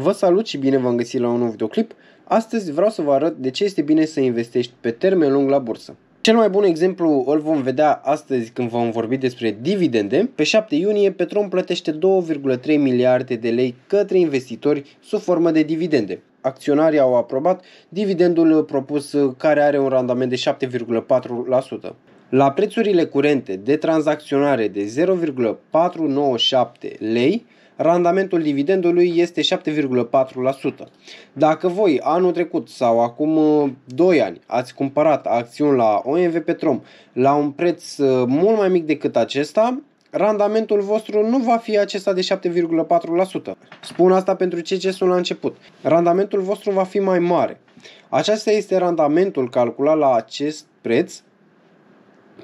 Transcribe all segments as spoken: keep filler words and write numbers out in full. Vă salut și bine v-am găsit la un nou videoclip. Astăzi vreau să vă arăt de ce este bine să investești pe termen lung la bursă. Cel mai bun exemplu îl vom vedea astăzi când vom vorbi despre dividende. Pe șapte iunie, Petrom plătește două virgulă trei miliarde de lei către investitori sub formă de dividende. Acționarii au aprobat dividendul propus, care are un randament de șapte virgulă patru la sută. La prețurile curente de tranzacționare de zero virgulă patru nouă șapte lei, randamentul dividendului este șapte virgulă patru la sută. Dacă voi anul trecut sau acum doi ani ați cumpărat acțiuni la O M V Petrom la un preț mult mai mic decât acesta, randamentul vostru nu va fi acesta de șapte virgulă patru la sută. Spun asta pentru cei ce sunt la început. Randamentul vostru va fi mai mare. Acesta este randamentul calculat la acest preț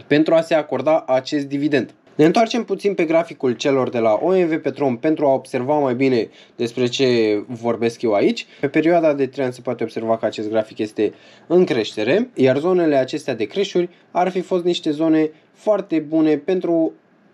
pentru a se acorda acest dividend. Ne întoarcem puțin pe graficul celor de la O M V Petrom pentru a observa mai bine despre ce vorbesc eu aici. Pe perioada de trei ani se poate observa că acest grafic este în creștere, iar zonele acestea de creșuri ar fi fost niște zone foarte bune pentru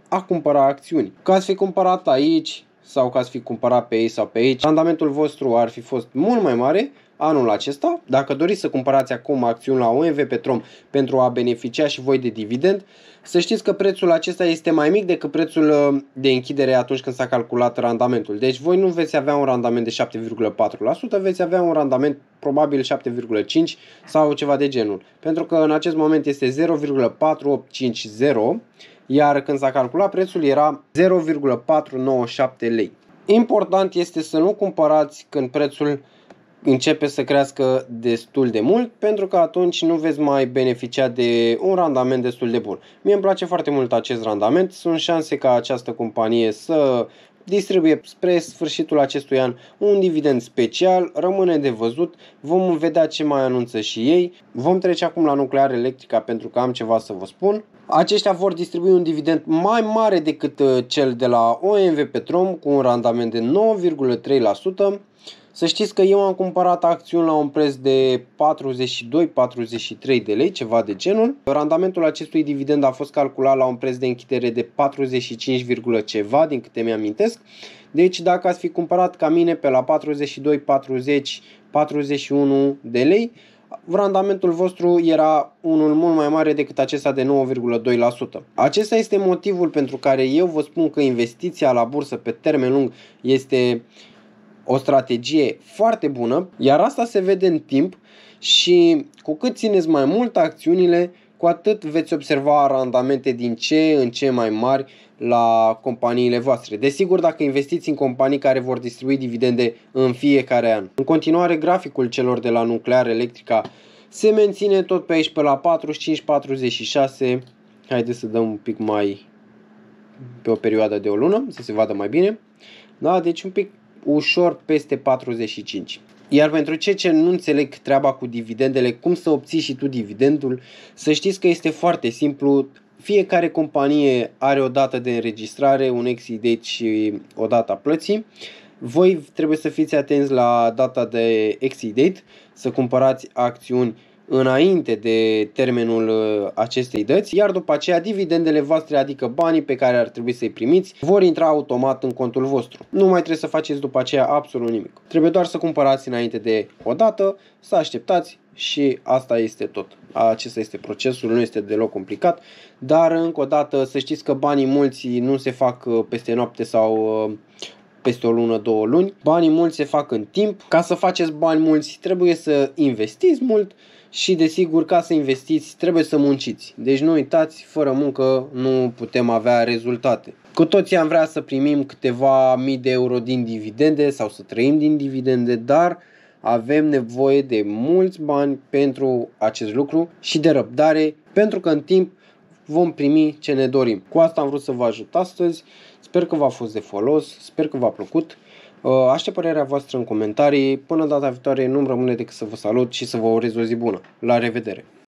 a cumpăra acțiuni. Că ați fi cumpărat aici sau că ați fi cumpărat pe ei sau pe aici, randamentul vostru ar fi fost mult mai mare anul acesta. Dacă doriți să cumpărați acum acțiuni la O M V Petrom pentru a beneficia și voi de dividend, să știți că prețul acesta este mai mic decât prețul de închidere atunci când s-a calculat randamentul. Deci voi nu veți avea un randament de șapte virgulă patru la sută, veți avea un randament probabil șapte virgulă cinci la sută sau ceva de genul. Pentru că în acest moment este zero virgulă patru opt cinci zero, iar când s-a calculat prețul era zero virgulă patru nouă șapte lei. Important este să nu cumpărați când prețul începe să crească destul de mult, pentru că atunci nu veți mai beneficia de un randament destul de bun. Mie îmi place foarte mult acest randament, sunt șanse ca această companie să distribuie spre sfârșitul acestui an un dividend special, rămâne de văzut, vom vedea ce mai anunță și ei. Vom trece acum la Nuclearelectrica pentru că am ceva să vă spun. Aceștia vor distribui un dividend mai mare decât cel de la O M V Petrom cu un randament de nouă virgulă trei la sută. Să știți că eu am cumpărat acțiuni la un preț de patruzeci și doi patruzeci și trei de lei, ceva de genul. Randamentul acestui dividend a fost calculat la un preț de închidere de patruzeci și cinci ceva, din câte mi-amintesc. Deci dacă ați fi cumpărat ca mine pe la patruzeci și doi, patruzeci, patruzeci și unu de lei, randamentul vostru era unul mult mai mare decât acesta de nouă virgulă doi la sută. Acesta este motivul pentru care eu vă spun că investiția la bursă pe termen lung este o strategie foarte bună, iar asta se vede în timp și cu cât țineți mai mult acțiunile, cu atât veți observa randamente din ce în ce mai mari la companiile voastre. Desigur, dacă investiți în companii care vor distribui dividende în fiecare an. În continuare, graficul celor de la Nuclearelectrica se menține tot pe aici, pe la patruzeci și cinci patruzeci și șase. Haideți să dăm un pic mai pe o perioadă de o lună, să se vadă mai bine. Da, deci un pic ușor peste patruzeci și cinci. Iar pentru cei ce nu înțeleg treaba cu dividendele, cum să obții și tu dividendul, să știți că este foarte simplu. Fiecare companie are o dată de înregistrare, un exit date și o dată a plății. Voi trebuie să fiți atenți la data de exit date, să cumpărați acțiuni înainte de termenul acestei dăți, iar după aceea dividendele voastre, adică banii pe care ar trebui să-i primiți, vor intra automat în contul vostru. Nu mai trebuie să faceți după aceea absolut nimic. Trebuie doar să cumpărați înainte de o dată, să așteptați și asta este tot. Acesta este procesul, nu este deloc complicat, dar încă o dată să știți că banii mulți nu se fac peste noapte sau peste o lună, două luni. Banii mulți se fac în timp. Ca să faceți bani mulți trebuie să investiți mult și desigur, ca să investiți trebuie să munciți. Deci nu uitați, fără muncă nu putem avea rezultate. Cu toții am vrea să primim câteva mii de euro din dividende sau să trăim din dividende, dar avem nevoie de mulți bani pentru acest lucru și de răbdare, pentru că în timp vom primi ce ne dorim. Cu asta am vrut să vă ajut astăzi. Sper că v-a fost de folos, sper că v-a plăcut. Aștept părerea voastră în comentarii. Până data viitoare nu-mi rămâne decât să vă salut și să vă urez o zi bună. La revedere!